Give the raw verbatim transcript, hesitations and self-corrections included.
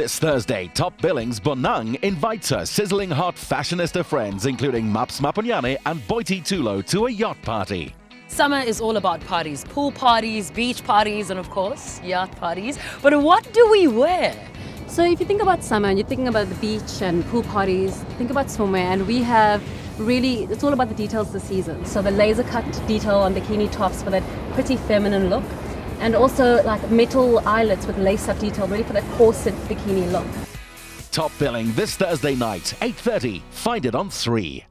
This Thursday, Top Billing's Bonang invites her sizzling hot fashionista friends, including Maps Maponyane and Boity Thulo, to a yacht party. Summer is all about parties, pool parties, beach parties, and of course, yacht parties. But what do we wear? So if you think about summer and you're thinking about the beach and pool parties, think about swimwear, and we have really, it's all about the details this season. So the laser cut detail on bikini tops for that pretty feminine look, and also like metal eyelets with lace up detail, really for that corset bikini look. Top Billing this Thursday night, eight thirty, find it on three.